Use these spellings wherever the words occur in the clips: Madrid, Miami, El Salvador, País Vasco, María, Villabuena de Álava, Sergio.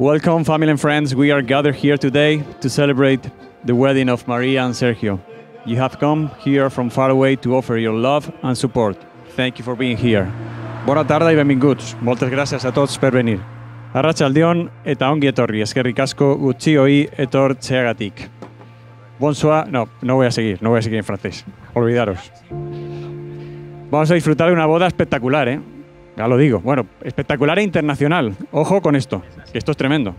Welcome, family and friends. We are gathered here today to celebrate the wedding of María and Sergio. You have come here from far away to offer your love and support. Thank you for being here. Buena tarde y bienvenidos. Muchas gracias a todos por venir. Arratsaldeon eta ongi etorri. Eskerrik asko gutxioi etortzeagatik. Bonsoir. No voy a seguir en francés. Olvidaros. Vamos a disfrutar de una boda espectacular, ¿eh? Ya lo digo. Bueno, espectacular e internacional. Ojo con esto. Esto es tremendo.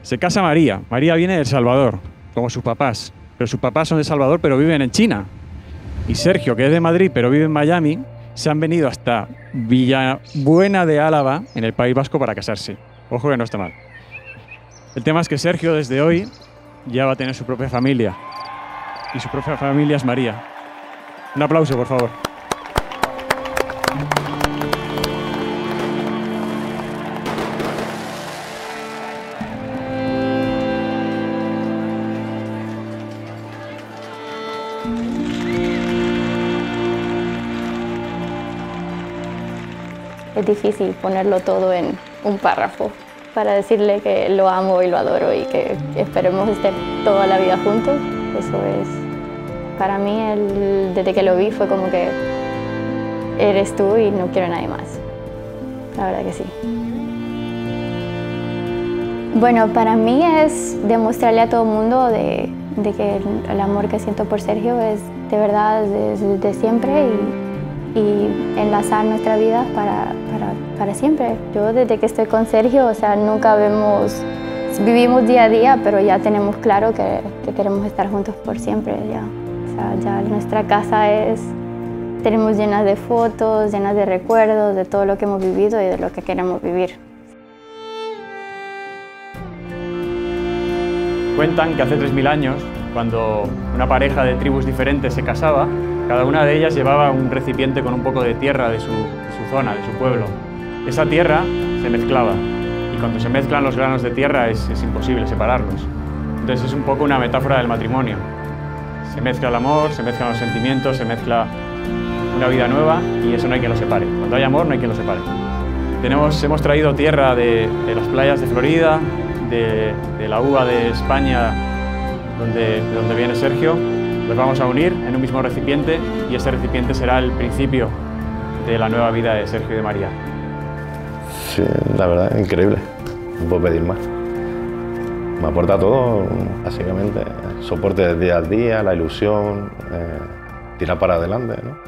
Se casa María. María viene de El Salvador, como sus papás. Pero sus papás son de El Salvador, pero viven en China. Y Sergio, que es de Madrid, pero vive en Miami, se han venido hasta Villabuena de Álava, en el País Vasco, para casarse. Ojo que no está mal. El tema es que Sergio, desde hoy, ya va a tener su propia familia. Y su propia familia es María. Un aplauso, por favor. Es difícil ponerlo todo en un párrafo para decirle que lo amo y lo adoro y que esperemos estar toda la vida juntos. Eso es, para mí, desde que lo vi fue como que eres tú y no quiero a nadie más. La verdad que sí. Bueno, para mí es demostrarle a todo el mundo de que el amor que siento por Sergio es de verdad desde siempre y enlazar nuestra vida para siempre. Yo desde que estoy con Sergio, o sea, nunca vivimos día a día, pero ya tenemos claro que queremos estar juntos por siempre. Ya. O sea, ya nuestra casa tenemos llenas de fotos, llenas de recuerdos, de todo lo que hemos vivido y de lo que queremos vivir. Cuentan que hace 3000 años, cuando una pareja de tribus diferentes se casaba, cada una de ellas llevaba un recipiente con un poco de tierra de su zona, de su pueblo. Esa tierra se mezclaba, y cuando se mezclan los granos de tierra es imposible separarlos. Entonces es un poco una metáfora del matrimonio. Se mezcla el amor, se mezclan los sentimientos, se mezcla una vida nueva, y eso no hay quien lo separe. Cuando hay amor no hay quien lo separe. Hemos traído tierra de las playas de Florida, de la uva de España, donde viene Sergio. Los vamos a unir en un mismo recipiente y ese recipiente será el principio de la nueva vida de Sergio y de María. Sí, la verdad, increíble. No puedo pedir más. Me aporta todo, básicamente. Soporte día a día, la ilusión, tirar para adelante, ¿no?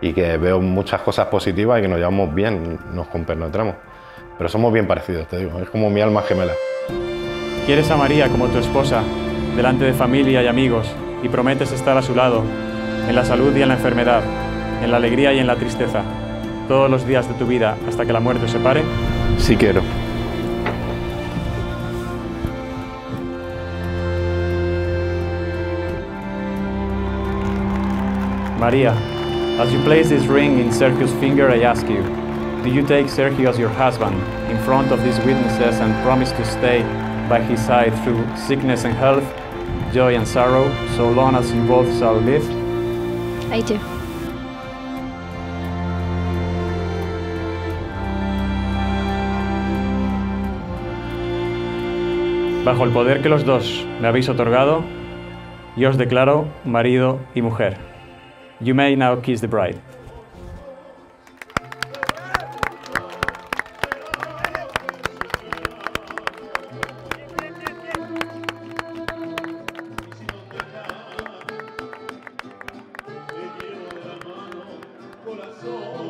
Y que veo muchas cosas positivas y que nos llevamos bien, nos compenetramos. Pero somos bien parecidos, te digo. Es como mi alma gemela. Quieres a María como tu esposa, delante de familia y amigos, y prometes estar a su lado, en la salud y en la enfermedad, en la alegría y en la tristeza, todos los días de tu vida, hasta que la muerte os separe. Sí quiero. María, as you place this ring in Sergio's finger, I ask you, do you take Sergio as your husband, in front of these witnesses, and promise to stay by his side through sickness and health, joy and sorrow, so long as you both shall live? I do. Bajo el poder que los dos me habéis otorgado, yo os declaro marido y mujer. You may now kiss the bride. So